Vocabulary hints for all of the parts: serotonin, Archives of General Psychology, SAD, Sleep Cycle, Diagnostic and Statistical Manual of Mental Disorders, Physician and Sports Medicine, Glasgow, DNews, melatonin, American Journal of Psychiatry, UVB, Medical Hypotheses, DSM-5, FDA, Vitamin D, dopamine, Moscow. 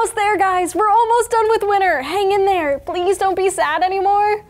almost there, guys. We're almost done with winter. Hang in there. Please don't be sad anymore.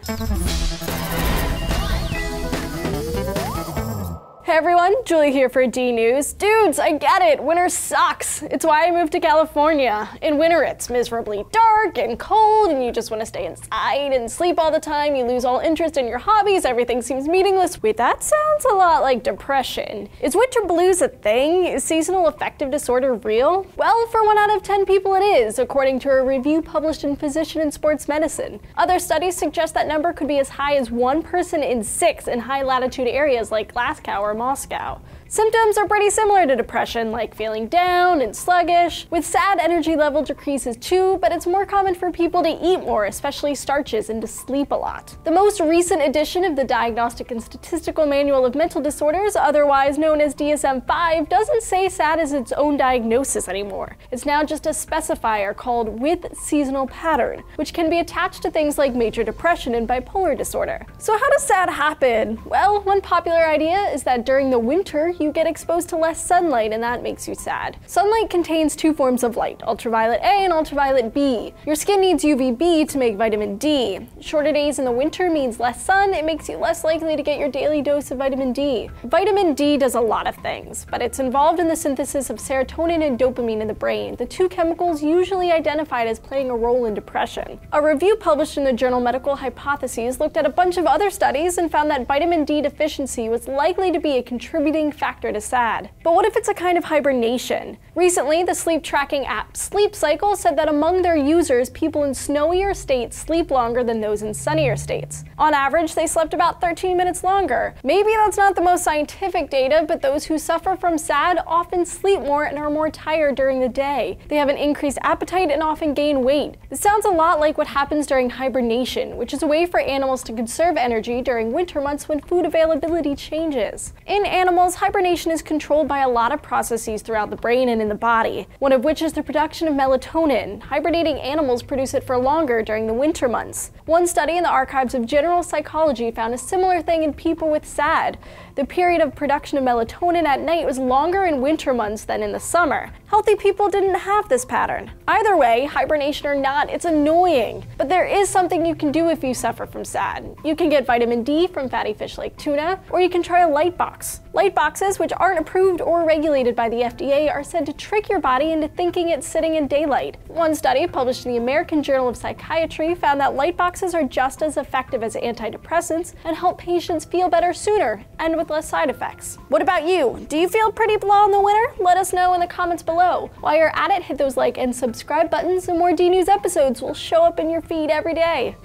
Hey everyone, Julie here for DNews. Dudes, I get it, winter sucks. It's why I moved to California. In winter, it's miserably dark and cold and you just want to stay inside and sleep all the time. You lose all interest in your hobbies, everything seems meaningless. Wait, that sounds a lot like depression. Is winter blues a thing? Is seasonal affective disorder real? Well, for 1 out of 10 people it is, according to a review published in Physician and Sports Medicine. Other studies suggest that number could be as high as 1 person in 6 in high latitude areas like Glasgow or Moscow. Symptoms are pretty similar to depression, like feeling down and sluggish, with sad energy level decreases too, but it's more common for people to eat more, especially starches, and to sleep a lot. The most recent edition of the Diagnostic and Statistical Manual of Mental Disorders, otherwise known as DSM-5, doesn't say sad as its own diagnosis anymore. It's now just a specifier called with seasonal pattern, which can be attached to things like major depression and bipolar disorder. So how does sad happen? Well, one popular idea is that during the winter, you get exposed to less sunlight and that makes you sad. Sunlight contains 2 forms of light, ultraviolet A and ultraviolet B. Your skin needs UVB to make vitamin D. Shorter days in the winter means less sun, it makes you less likely to get your daily dose of vitamin D. Vitamin D does a lot of things, but it's involved in the synthesis of serotonin and dopamine in the brain, the 2 chemicals usually identified as playing a role in depression. A review published in the journal Medical Hypotheses looked at a bunch of other studies and found that vitamin D deficiency was likely to be a contributing factor to sad. But what if it's a kind of hibernation? Recently, the sleep tracking app Sleep Cycle said that among their users, people in snowier states sleep longer than those in sunnier states. On average, they slept about 13 minutes longer. Maybe that's not the most scientific data, but those who suffer from sad often sleep more and are more tired during the day. They have an increased appetite and often gain weight. This sounds a lot like what happens during hibernation, which is a way for animals to conserve energy during winter months when food availability changes. In animals, hibernation is controlled by a lot of processes throughout the brain and in the body, one of which is the production of melatonin. Hibernating animals produce it for longer during the winter months. One study in the Archives of General Psychology found a similar thing in people with SAD. The period of production of melatonin at night was longer in winter months than in the summer. Healthy people didn't have this pattern. Either way, hibernation or not, it's annoying. But there is something you can do if you suffer from SAD. You can get vitamin D from fatty fish like tuna, or you can try a light box. Light boxes, which aren't approved or regulated by the FDA, are said to trick your body into thinking it's sitting in daylight. One study published in the American Journal of Psychiatry found that light boxes are just as effective as antidepressants and help patients feel better sooner and with less side effects. What about you? Do you feel pretty blah in the winter? Let us know in the comments below. While you're at it, hit those like and subscribe buttons and more DNews episodes will show up in your feed every day.